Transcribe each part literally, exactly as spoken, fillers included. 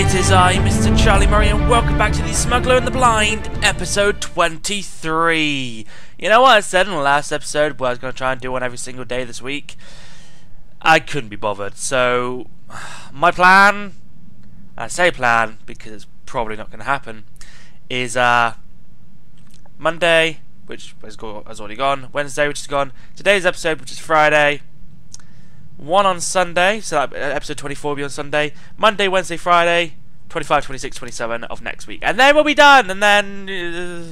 It is I, Mister Charlie Murray, and welcome back to the Smuggler and the Blind, episode twenty-three. You know what I said in the last episode, where I was going to try and do one every single day this week? I couldn't be bothered, so my plan, I say plan because it's probably not going to happen, is uh, Monday, which has, go has already gone, Wednesday, which is gone, today's episode, which is Friday, one on Sunday, so that episode twenty-four will be on Sunday, Monday, Wednesday, Friday, twenty-five, twenty-six, twenty-seven of next week, and then we'll be done, and then,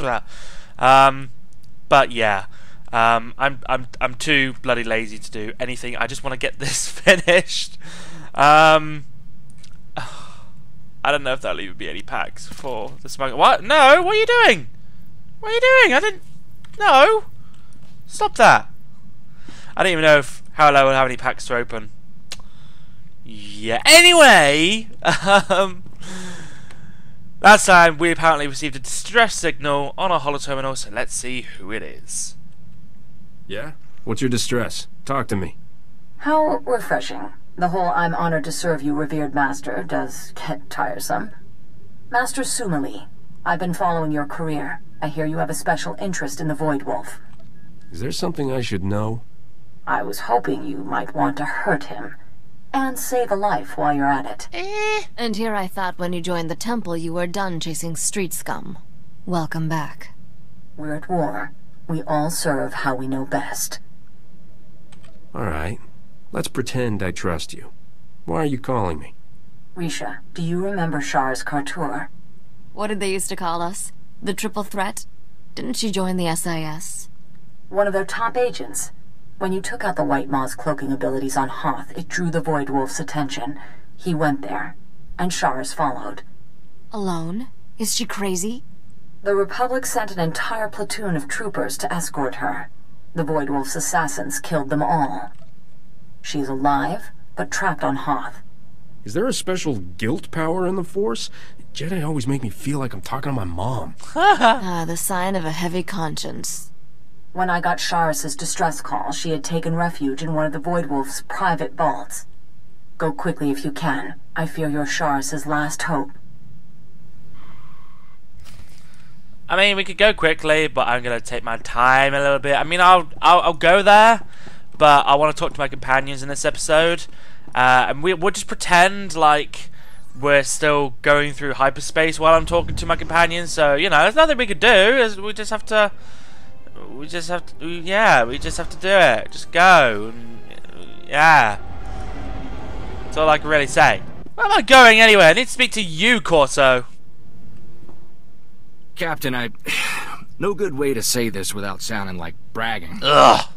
uh, um, but yeah, um, I'm, I'm, I'm too bloody lazy to do anything, I just want to get this finished, um, I don't know if that'll even be any packs for the smuggler. What? No, what are you doing? What are you doing? I didn't, no, stop that. I don't even know if Haralow will have any packs to open. Yeah. Anyway, um, last time we apparently received a distress signal on our holoterminal, so let's see who it is. Yeah? What's your distress? Talk to me. How refreshing. The whole "I'm honored to serve you, revered master" does get tiresome. Master Sumali, I've been following your career. I hear you have a special interest in the Void Wolf. Is there something I should know? I was hoping you might want to hurt him, and save a life while you're at it. Eh. And here I thought when you joined the temple you were done chasing street scum. Welcome back. We're at war. We all serve how we know best. Alright. Let's pretend I trust you. Why are you calling me? Risha, do you remember Shar's Cartour? What did they used to call us? The Triple Threat? Didn't she join the S I S? One of their top agents. When you took out the White Maw's cloaking abilities on Hoth, it drew the Void Wolf's attention. He went there, and Charis followed. Alone? Is she crazy? The Republic sent an entire platoon of troopers to escort her. The Void Wolf's assassins killed them all. She's alive, but trapped on Hoth. Is there a special guilt power in the Force? Jedi always make me feel like I'm talking to my mom. Ah, the sign of a heavy conscience. When I got Charis' distress call, she had taken refuge in one of the Void Wolf's private vaults. Go quickly if you can. I fear you're Charis' last hope. I mean, we could go quickly, but I'm gonna take my time a little bit. I mean, I'll I'll, I'll go there, but I want to talk to my companions in this episode, uh, and we, we'll just pretend like we're still going through hyperspace while I'm talking to my companions. So you know, there's nothing we could do. We just have to. We just have to, yeah, we just have to do it. Just go, and, yeah. That's all I can really say. Where am I going anyway? I need to speak to you, Corso. Captain, I... no good way to say this without sounding like bragging. Ugh.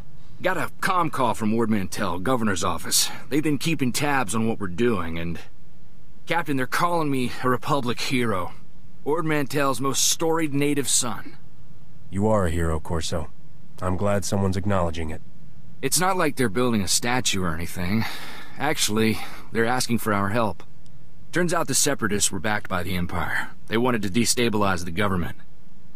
Got a comm call from Ord Mantell, Governor's office. They've been keeping tabs on what we're doing, and... Captain, they're calling me a Republic hero. Ord Mantell's most storied native son. You are a hero, Corso. I'm glad someone's acknowledging it. It's not like they're building a statue or anything. Actually, they're asking for our help. Turns out the Separatists were backed by the Empire. They wanted to destabilize the government.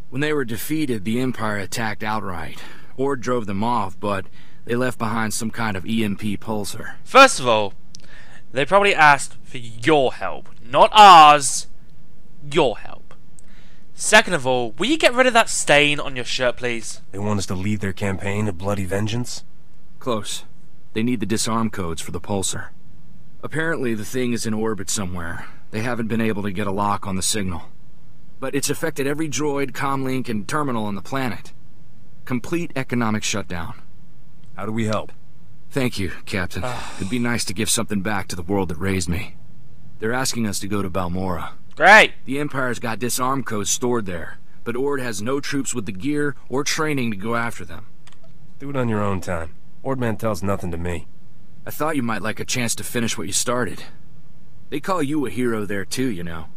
When they were defeated, the Empire attacked outright. Ord drove them off, but they left behind some kind of E M P pulser. First of all, they probably asked for your help. Not ours. Your help. Second of all, will you get rid of that stain on your shirt, please? They want us to lead their campaign of bloody vengeance? Close. They need the disarm codes for the pulsar. Apparently the thing is in orbit somewhere. They haven't been able to get a lock on the signal. But it's affected every droid, comlink, and terminal on the planet. Complete economic shutdown. How do we help? Thank you, Captain. It'd be nice to give something back to the world that raised me. They're asking us to go to Balmorra. Great! The Empire's got disarm codes stored there, but Ord has no troops with the gear or training to go after them. Do it on your own time. Ord Mantell's nothing to me. I thought you might like a chance to finish what you started. They call you a hero there too, you know.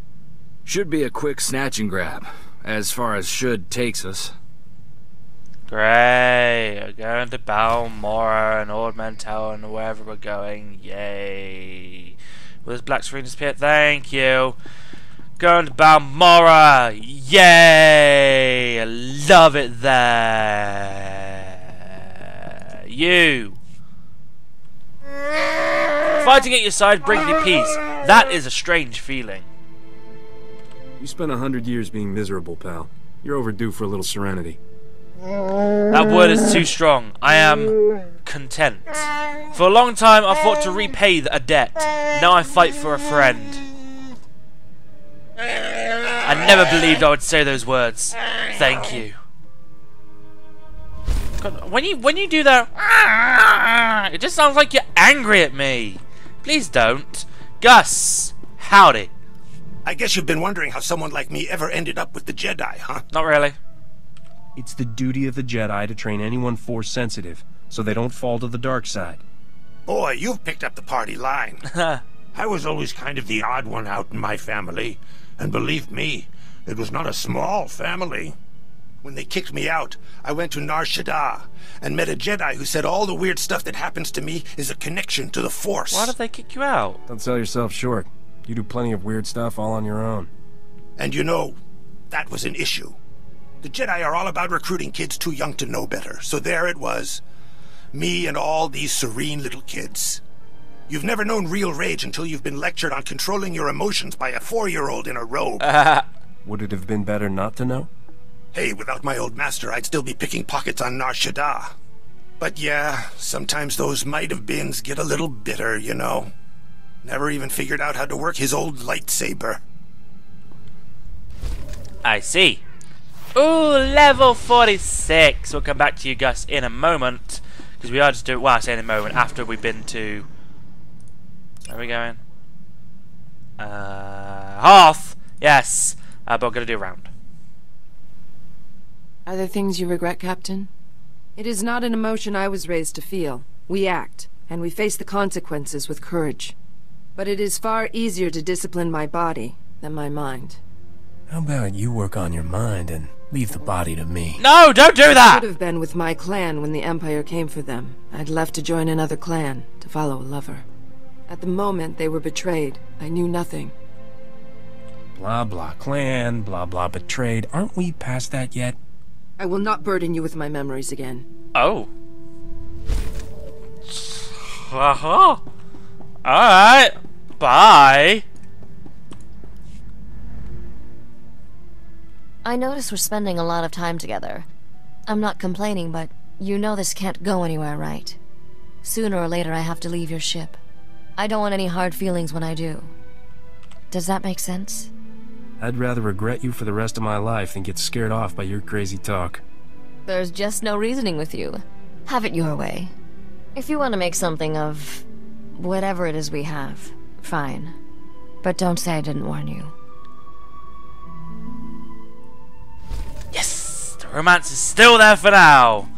Should be a quick snatch and grab, as far as should takes us. Great! We're going to Balmorra and Ord Mantell and wherever we're going. Yay! Will this black screen disappear? Thank you! Going to Balmorra! Yay! I love it there! You! Fighting at your side brings me peace. That is a strange feeling. You spent a hundred years being miserable, pal. You're overdue for a little serenity. That word is too strong. I am content. For a long time I fought to repay a debt. Now I fight for a friend. I never believed I would say those words. Thank you. God, when you when you do that, it just sounds like you're angry at me. Please don't. Gus, howdy. I guess you've been wondering how someone like me ever ended up with the Jedi, huh? Not really. It's the duty of the Jedi to train anyone Force-sensitive, so they don't fall to the dark side. Boy, you've picked up the party line. I was always kind of the odd one out in my family, and believe me, it was not a small family. When they kicked me out, I went to Nar Shaddaa, and met a Jedi who said all the weird stuff that happens to me is a connection to the Force. Why did they kick you out? Don't sell yourself short. You do plenty of weird stuff all on your own. And you know, that was an issue. The Jedi are all about recruiting kids too young to know better, so there it was. Me and all these serene little kids. You've never known real rage until you've been lectured on controlling your emotions by a four-year-old in a robe. Would it have been better not to know? Hey, without my old master, I'd still be picking pockets on Nar Shaddaa. But yeah, sometimes those might-have-beens get a little bitter, you know. Never even figured out how to work his old lightsaber. I see. Ooh, level forty-six. We'll come back to you, Gus, in a moment. Because we are just doing... Well, I say in a moment, after we've been to... Where are we going? Uh, Hoth! Yes! Uh, but we're going to do a round. Are there things you regret, Captain? It is not an emotion I was raised to feel. We act, and we face the consequences with courage. But it is far easier to discipline my body than my mind. How about you work on your mind and leave the body to me? No, don't do that! I should have been with my clan when the Empire came for them. I'd left to join another clan, to follow a lover. At the moment, they were betrayed. I knew nothing. Blah, blah, clan, blah, blah, betrayed. Aren't we past that yet? I will not burden you with my memories again. Oh. Uh-huh. Alright. Bye. I notice we're spending a lot of time together. I'm not complaining, but you know this can't go anywhere, right? Sooner or later I have to leave your ship. I don't want any hard feelings when I do. Does that make sense? I'd rather regret you for the rest of my life than get scared off by your crazy talk. There's just no reasoning with you. Have it your way. If you want to make something of whatever it is we have, fine. But don't say I didn't warn you. Yes! The romance is still there for now!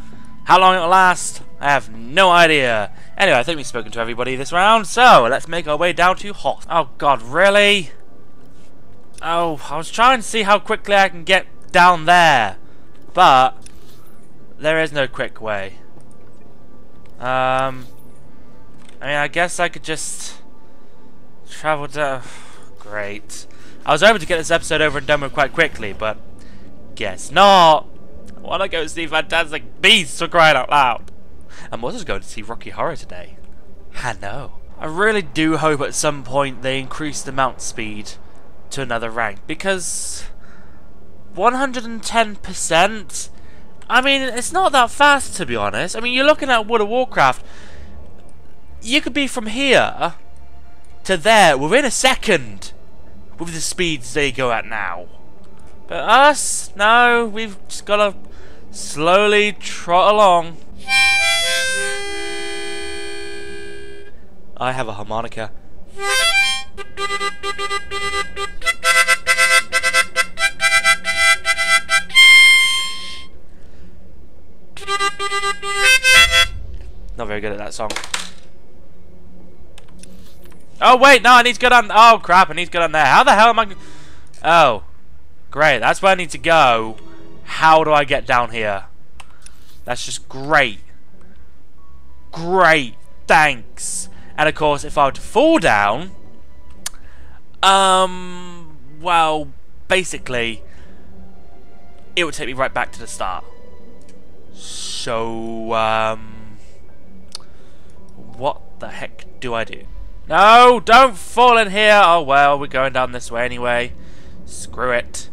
How long it'll last, I have no idea. Anyway, I think we've spoken to everybody this round, so let's make our way down to Hoth. Oh god, really? Oh, I was trying to see how quickly I can get down there, but there is no quick way. Um, I mean, I guess I could just travel down. Great. I was hoping to get this episode over and done with quite quickly, but... Guess not. I want to go see Fantastic Beasts for crying out loud. I'm also going to see Rocky Horror today. I know. I really do hope at some point they increase the mount speed to another rank, because one hundred ten percent. I mean, it's not that fast, to be honest. I mean, you're looking at World of Warcraft. You could be from here to there within a second with the speeds they go at now. But us? No, we've just got to slowly trot along. I have a harmonica. Not very good at that song. Oh wait, no, I need to go down. Oh crap, I need to go down there. How the hell am I? Oh. Great, that's where I need to go. How do I get down here? That's just great. Great, thanks. And of course, if I were to fall down, um, well, basically, it would take me right back to the start. So, um, what the heck do I do? No, don't fall in here. Oh well, we're going down this way anyway. Screw it.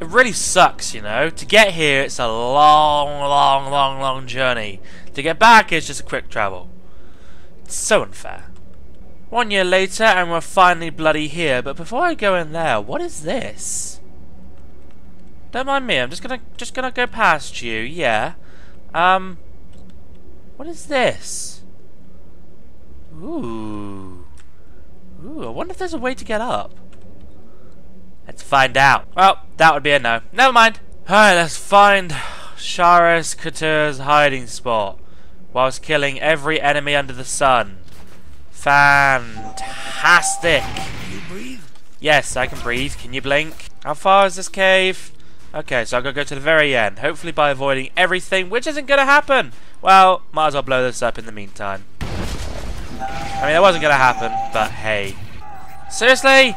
It really sucks, you know. To get here, it's a long, long, long, long journey. To get back, it's just a quick travel. It's so unfair. One year later, and we're finally bloody here. But before I go in there, what is this? Don't mind me. I'm just gonna, just gonna go past you. Yeah. Um. What is this? Ooh. Ooh. I wonder if there's a way to get up. Let's find out. Well, that would be a no. Never mind. Alright, let's find Shar's Cartour's hiding spot whilst killing every enemy under the sun. Fantastic. Can you breathe? Yes, I can breathe. Can you blink? How far is this cave? Okay, so I've got to go to the very end. Hopefully by avoiding everything, which isn't going to happen. Well, might as well blow this up in the meantime. I mean, that wasn't going to happen, but hey. Seriously?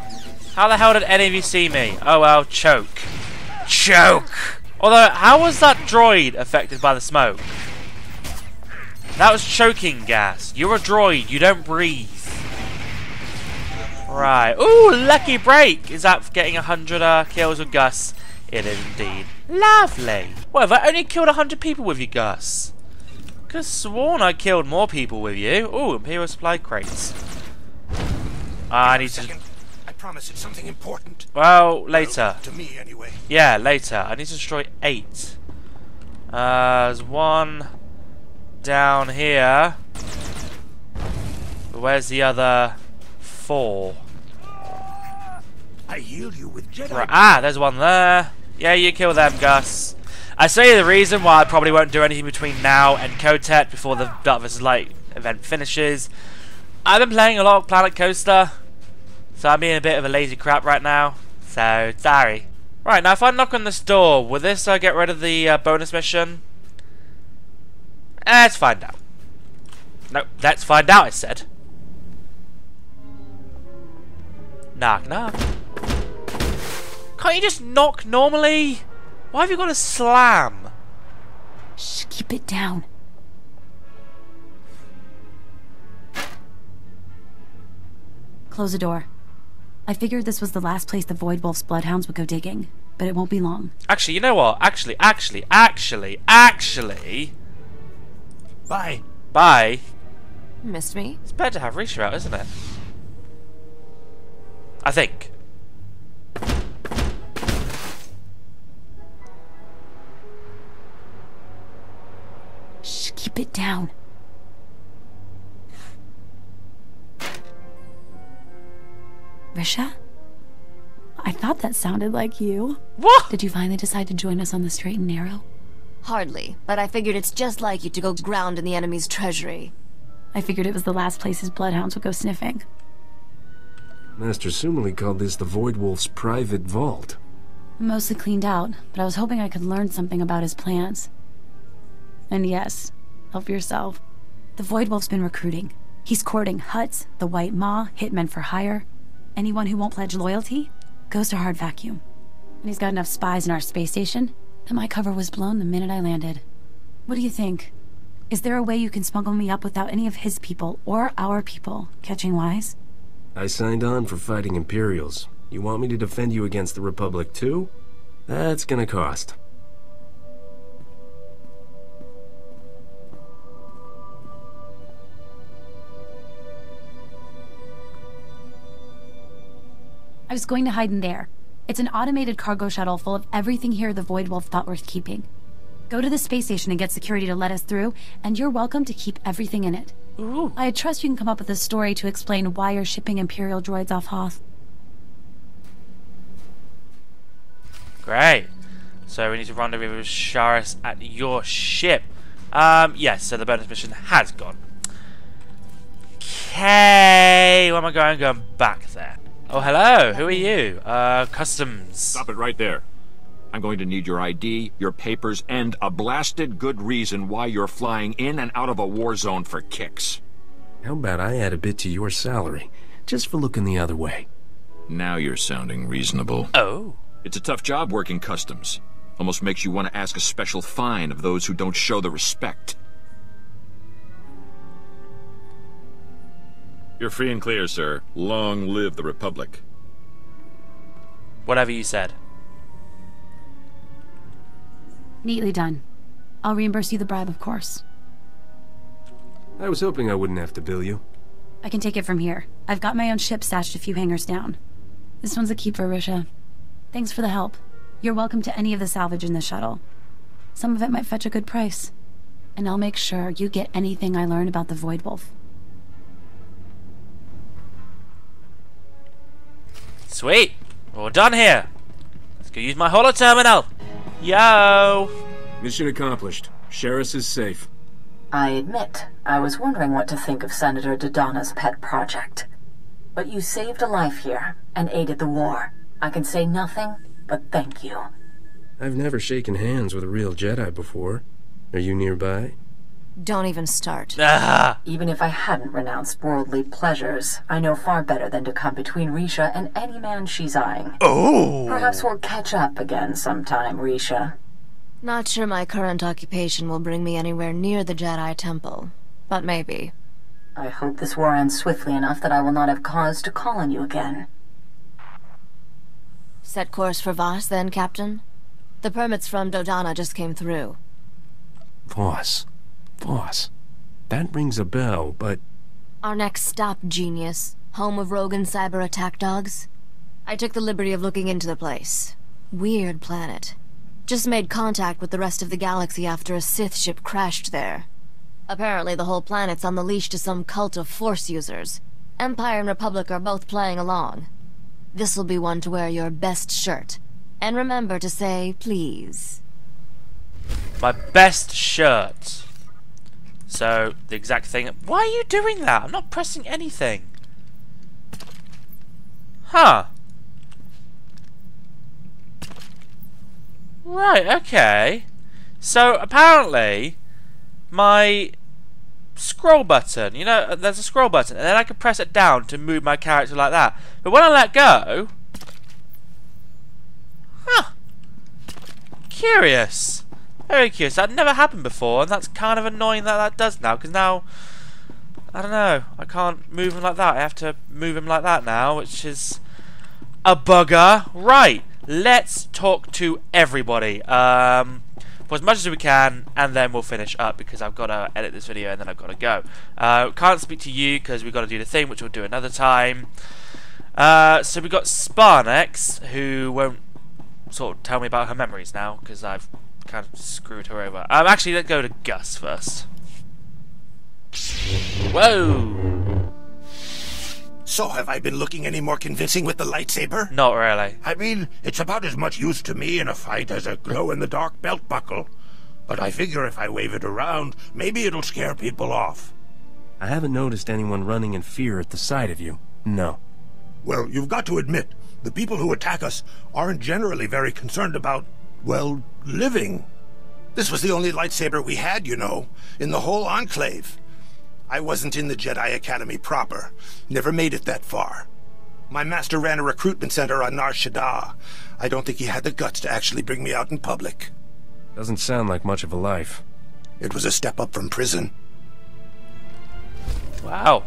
How the hell did any of you see me? Oh well, choke. Choke! Although, how was that droid affected by the smoke? That was choking gas. You're a droid, you don't breathe. Right. Ooh, lucky break! Is that getting one hundred uh, kills with Gus? It is indeed. Lovely! Well, have I only killed one hundred people with you, Gus? Could have sworn I killed more people with you. Ooh, Imperial supply crates. I need to... Promise it's something important. Well, later. To me, anyway. Yeah, later. I need to destroy eight. Uh, there's one down here. Where's the other four? I heal you with Jedi. Right. Ah, there's one there. Yeah, you kill them, Gus. I say the reason why I probably won't do anything between now and Kotet before the Dark versus Light event finishes. I've been playing a lot of Planet Coaster. So I'm being a bit of a lazy crap right now, so sorry. Right, now if I knock on this door, will this uh, get rid of the uh, bonus mission? Let's find out. No, let's find out, I said. Knock, knock. Can't you just knock normally? Why have you got to slam? Just keep it down. Close the door. I figured this was the last place the Void Wolf's bloodhounds would go digging, but it won't be long. Actually, you know what? Actually, actually, actually, actually... Bye. Bye. You missed me? It's better to have Risha out, isn't it? I think. Shh, keep it down. Risha? I thought that sounded like you. What? Did you finally decide to join us on the straight and narrow? Hardly, but I figured it's just like you to go ground in the enemy's treasury. I figured it was the last place his bloodhounds would go sniffing. Master Sumali called this the Void Wolf's private vault. Mostly cleaned out, but I was hoping I could learn something about his plans. And yes, help yourself. The Void Wolf's been recruiting. He's courting Hutts, the White Maw, hitmen for hire. Anyone who won't pledge loyalty goes to hard vacuum. And he's got enough spies in our space station that my cover was blown the minute I landed. What do you think? Is there a way you can smuggle me up without any of his people or our people catching wise? I signed on for fighting Imperials. You want me to defend you against the Republic too? That's gonna cost. I was going to hide in there. It's an automated cargo shuttle full of everything here the Void Wolf thought worth keeping. Go to the space station and get security to let us through, and you're welcome to keep everything in it. Ooh. I trust you can come up with a story to explain why you're shipping Imperial droids off Hoth. Great. So we need to rendezvous with Charis at your ship. Um, yes, so the bonus mission has gone. Okay, where am I going? I'm going back there. Oh, hello. Who are you? Uh, customs. Stop it right there. I'm going to need your I D, your papers, and a blasted good reason why you're flying in and out of a war zone for kicks. How about I add a bit to your salary, just for looking the other way? Now you're sounding reasonable. Oh. It's a tough job working customs. Almost makes you want to ask a special fine of those who don't show the respect. You're free and clear, sir. Long live the Republic. Whatever you said. Neatly done. I'll reimburse you the bribe, of course. I was hoping I wouldn't have to bill you. I can take it from here. I've got my own ship stashed a few hangars down. This one's a keeper, Risha. Thanks for the help. You're welcome to any of the salvage in the shuttle. Some of it might fetch a good price. And I'll make sure you get anything I learn about the Void Wolf. Sweet! We're done here! Let's go use my holo terminal! Yo! Mission accomplished. Charis is safe. I admit, I was wondering what to think of Senator Dodonna's pet project. But you saved a life here, and aided the war. I can say nothing, but thank you. I've never shaken hands with a real Jedi before. Are you nearby? Don't even start. Ah. Even if I hadn't renounced worldly pleasures, I know far better than to come between Risha and any man she's eyeing. Oh! Perhaps we'll catch up again sometime, Risha. Not sure my current occupation will bring me anywhere near the Jedi Temple, but maybe. I hope this war ends swiftly enough that I will not have cause to call on you again. Set course for Voss, then, Captain? The permits from Dodonna just came through. Voss. Voss. That rings a bell, but... Our next stop, genius. Home of rogue and cyber attack dogs. I took the liberty of looking into the place. Weird planet. Just made contact with the rest of the galaxy after a Sith ship crashed there. Apparently the whole planet's on the leash to some cult of Force users. Empire and Republic are both playing along. This'll be one to wear your best shirt. And remember to say, please. My best shirt. So, the exact thing... Why are you doing that? I'm not pressing anything. Huh. Right, okay. So, apparently, my scroll button, you know, there's a scroll button, and then I can press it down to move my character like that. But when I let go... Huh. Curious. Very curious. That never happened before, and that's kind of annoying that that does now, because now, I don't know, I can't move him like that. I have to move him like that now, which is a bugger. Right, let's talk to everybody um, for as much as we can, and then we'll finish up, because I've got to edit this video, and then I've got to go. Uh, can't speak to you, because we've got to do the thing, which we'll do another time. Uh, so we've got Spar next, who won't sort of tell me about her memories now, because I've kind of screwed her over. Um, actually, let's go to Gus first. Whoa! So, have I been looking any more convincing with the lightsaber? Not really. I mean, it's about as much use to me in a fight as a glow-in-the-dark belt buckle. But I figure if I wave it around, maybe it'll scare people off. I haven't noticed anyone running in fear at the sight of you. No. Well, you've got to admit, the people who attack us aren't generally very concerned about, well, living. This was the only lightsaber we had, you know, in the whole enclave. I wasn't in the Jedi Academy proper. Never made it that far. My master ran a recruitment center on Nar Shaddaa. I don't think he had the guts to actually bring me out in public. Doesn't sound like much of a life. It was a step up from prison. Wow.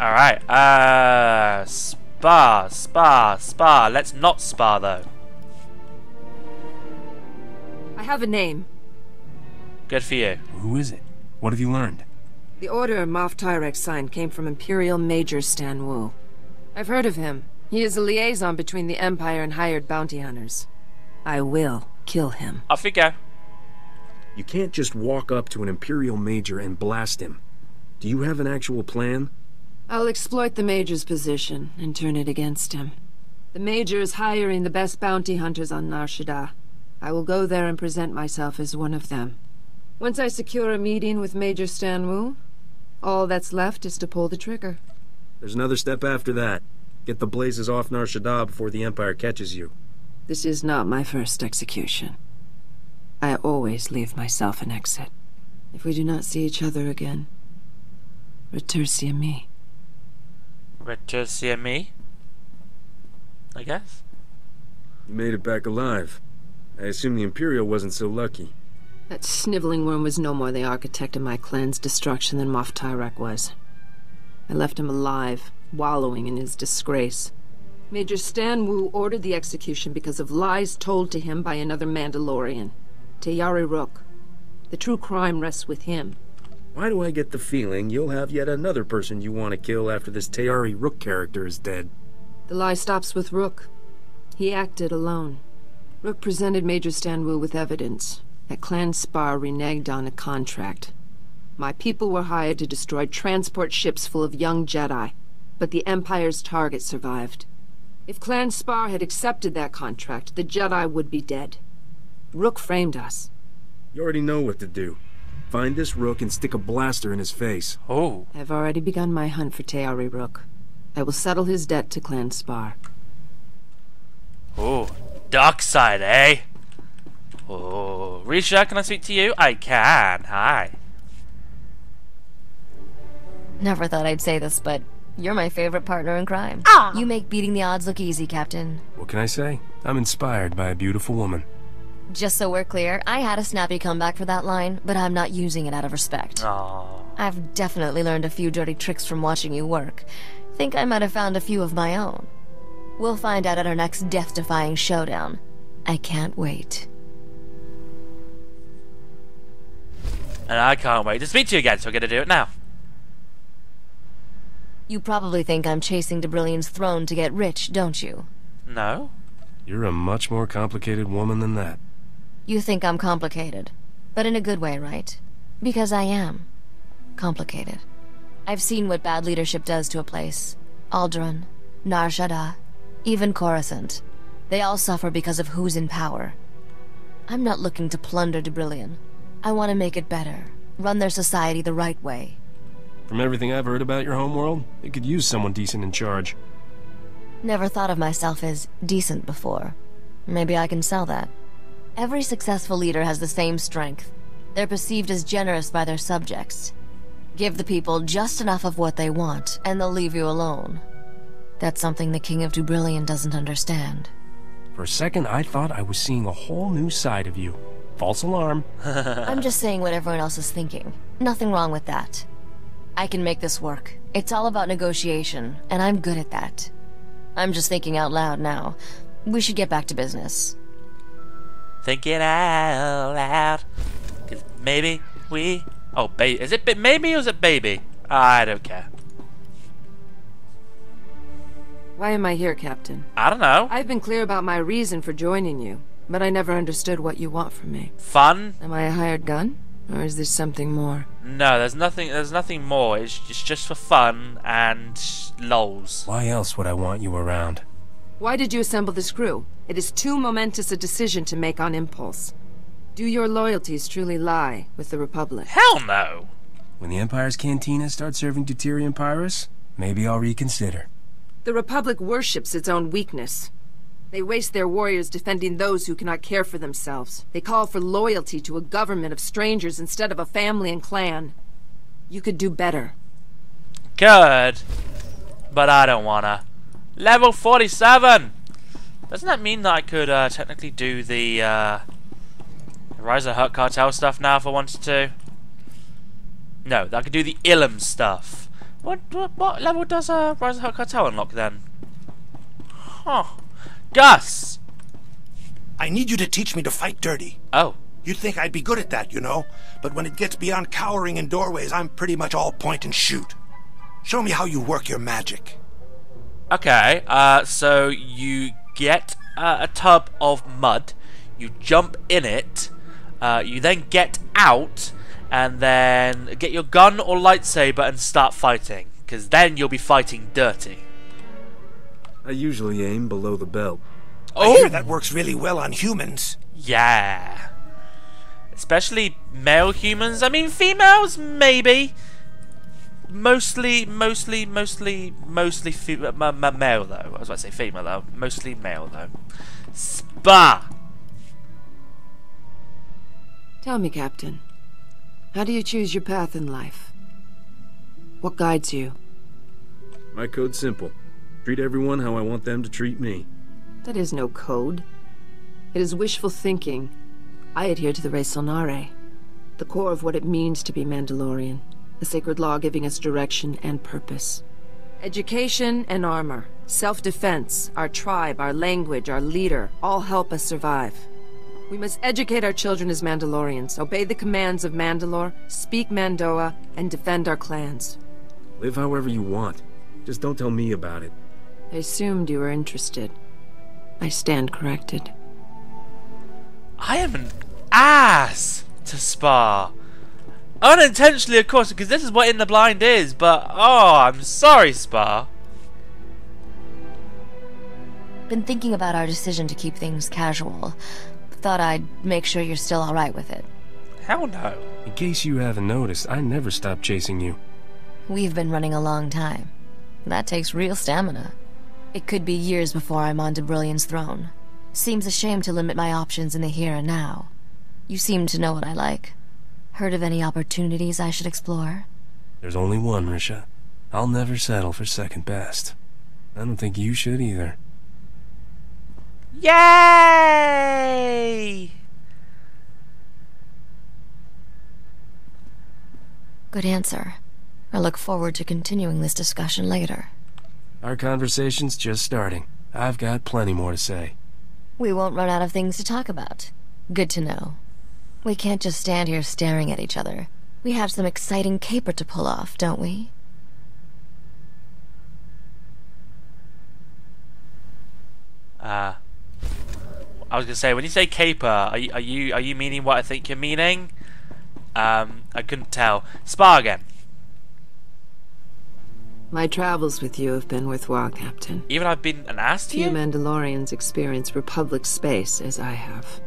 Alright, uh... Spar, Spar, Spar. Let's not Spar, though. I have a name. Good for you. Who is it? What have you learned? The order Moff Tyrek signed came from Imperial Major Stan Wu. I've heard of him. He is a liaison between the Empire and hired bounty hunters. I will kill him. Off you go. You can't just walk up to an Imperial Major and blast him. Do you have an actual plan? I'll exploit the Major's position and turn it against him. The Major is hiring the best bounty hunters on Nar Shaddaa. I will go there and present myself as one of them. Once I secure a meeting with Major Stan Wu, all that's left is to pull the trigger. There's another step after that. Get the blazes off Nar Shaddaa before the Empire catches you. This is not my first execution. I always leave myself an exit. If we do not see each other again, retursia me. Retursia me? I guess? You made it back alive. I assume the Imperial wasn't so lucky. That sniveling worm was no more the architect of my clan's destruction than Moff Tyrek was. I left him alive, wallowing in his disgrace. Major Stan Wu ordered the execution because of lies told to him by another Mandalorian, Teyari Rook. The true crime rests with him. Why do I get the feeling you'll have yet another person you want to kill after this Teyari Rook character is dead? The lie stops with Rook. He acted alone. Rook presented Major Stan Wu with evidence that Clan Spar reneged on a contract. My people were hired to destroy transport ships full of young Jedi, but the Empire's target survived. If Clan Spar had accepted that contract, the Jedi would be dead. Rook framed us. You already know what to do. Find this Rook and stick a blaster in his face. Oh. I've already begun my hunt for Teyari Rook. I will settle his debt to Clan Spar. Oh, dark side, eh? Oh, Risha, can I speak to you? I can. Hi. Never thought I'd say this, but you're my favorite partner in crime. Ah. You make beating the odds look easy, Captain. What can I say? I'm inspired by a beautiful woman. Just so we're clear, I had a snappy comeback for that line, but I'm not using it out of respect. Aww. I've definitely learned a few dirty tricks from watching you work. Think I might have found a few of my own. We'll find out at our next death-defying showdown. I can't wait. And I can't wait to speak to you again, so I'm gonna do it now. You probably think I'm chasing Debrillion's throne to get rich, don't you? No. You're a much more complicated woman than that. You think I'm complicated, but in a good way, right? Because I am complicated. I've seen what bad leadership does to a place. Alderaan, Nar Shaddaa, even Coruscant. They all suffer because of who's in power. I'm not looking to plunder Debrillion. I want to make it better, run their society the right way. From everything I've heard about your homeworld, it could use someone decent in charge. Never thought of myself as decent before. Maybe I can sell that. Every successful leader has the same strength. They're perceived as generous by their subjects. Give the people just enough of what they want, and they'll leave you alone. That's something the King of Dubrillion doesn't understand. For a second, I thought I was seeing a whole new side of you. False alarm. I'm just saying what everyone else is thinking. Nothing wrong with that. I can make this work. It's all about negotiation, and I'm good at that. I'm just thinking out loud now. We should get back to business. Thinking out loud. Cause maybe we... Oh, baby. Is it ba maybe or is it baby? I don't care. Why am I here, Captain? I don't know. I've been clear about my reason for joining you, but I never understood what you want from me. Fun? Am I a hired gun? Or is there something more? No, there's nothing There's nothing more. It's, it's just for fun and lols. Why else would I want you around? Why did you assemble this crew? It is too momentous a decision to make on impulse. Do your loyalties truly lie with the Republic? Hell no! When the Empire's cantina starts serving deuterium pyrus, maybe I'll reconsider. The Republic worships its own weakness. They waste their warriors defending those who cannot care for themselves. They call for loyalty to a government of strangers instead of a family and clan. You could do better. Good. But I don't wanna. Level forty-seven! Doesn't that mean that I could uh, technically do the... Uh, Rise of Hut Cartel stuff now if I wanted to. No, I could do the Ilum stuff. What what, what level does uh, Rise of Hut Cartel unlock then? Huh. Gus! I need you to teach me to fight dirty. Oh. You'd think I'd be good at that, you know? But when it gets beyond cowering in doorways, I'm pretty much all point and shoot. Show me how you work your magic. Okay, uh, so you get uh, a tub of mud, you jump in it, Uh, you then get out, and then get your gun or lightsaber and start fighting. Because then you'll be fighting dirty. I usually aim below the belt. Oh! I hear that works really well on humans. Yeah. Especially male humans. I mean, females, maybe. Mostly, mostly, mostly, mostly female, male, though. I was about to say female, though. Mostly male, though. Spa! Tell me, Captain, how do you choose your path in life? What guides you? My code's simple. Treat everyone how I want them to treat me. That is no code. It is wishful thinking. I adhere to the Res Sonare, the core of what it means to be Mandalorian, the sacred law giving us direction and purpose. Education and armor, self-defense, our tribe, our language, our leader, all help us survive. We must educate our children as Mandalorians, obey the commands of Mandalore, speak Mandoa, and defend our clans. Live however you want. Just don't tell me about it. I assumed you were interested. I stand corrected. I am an ass to Spar. Unintentionally, of course, because this is what In the Blind is, but oh, I'm sorry, Spar. Been thinking about our decision to keep things casual. Thought I'd make sure you're still alright with it. Hell no. In case you haven't noticed, I never stopped chasing you. We've been running a long time. That takes real stamina. It could be years before I'm on Brilliant's throne. Seems a shame to limit my options in the here and now. You seem to know what I like. Heard of any opportunities I should explore? There's only one, Risha. I'll never settle for second best. I don't think you should either. Yay! Good answer. I look forward to continuing this discussion later. Our conversation's just starting. I've got plenty more to say. We won't run out of things to talk about. Good to know. We can't just stand here staring at each other. We have some exciting caper to pull off, don't we? Ah. Uh. I was gonna say, when you say caper, are you, are you are you meaning what I think you're meaning? Um, I couldn't tell. Spargan. My travels with you have been worthwhile, Captain. Even I've been an ass to you? Few Mandalorians experience Republic space as I have.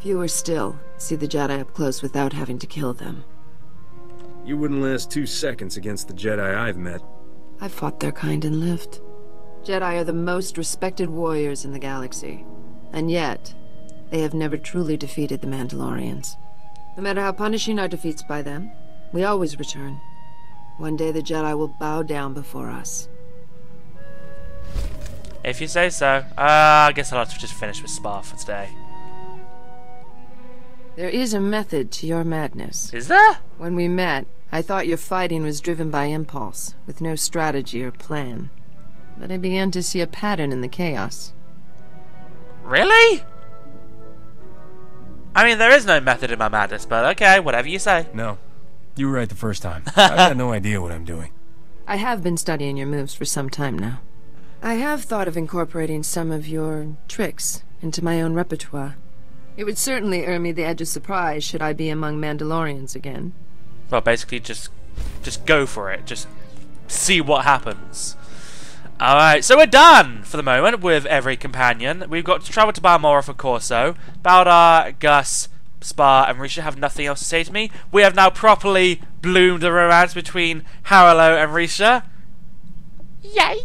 Fewer still see the Jedi up close without having to kill them. You wouldn't last two seconds against the Jedi I've met. I've fought their kind and lived. Jedi are the most respected warriors in the galaxy. And yet, they have never truly defeated the Mandalorians. No matter how punishing our defeats by them, we always return. One day the Jedi will bow down before us. If you say so. Uh, I guess I'll have to just finish with Spar for today. There is a method to your madness. Is there? When we met, I thought your fighting was driven by impulse, with no strategy or plan. But I began to see a pattern in the chaos. Really? I mean, there is no method in my madness, but okay, whatever you say. No. You were right the first time. I've got no idea what I'm doing. I have been studying your moves for some time now. I have thought of incorporating some of your tricks into my own repertoire. It would certainly earn me the edge of surprise should I be among Mandalorians again. Well, basically just just go for it. Just see what happens. Alright, so we're done for the moment with every companion. We've got to travel to Balmorra for Corso. Baldar, Gus, Spar, and Risha have nothing else to say to me. We have now properly bloomed the romance between Haralow and Risha. Yay!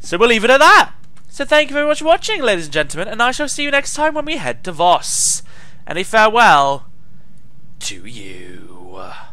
So we'll leave it at that. So thank you very much for watching, ladies and gentlemen, and I shall see you next time when we head to Voss. And a farewell to you.